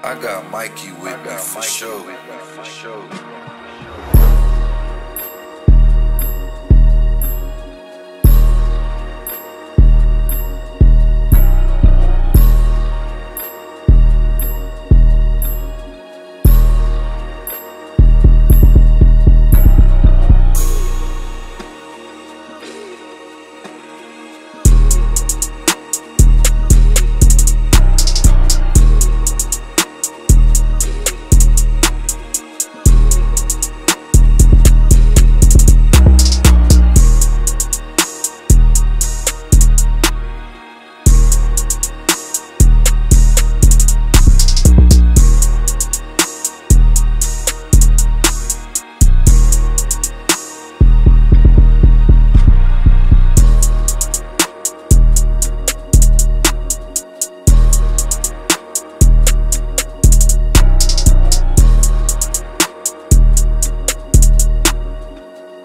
I got Mikey with me for sure.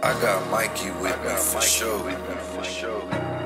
I got Mikey with me for sure.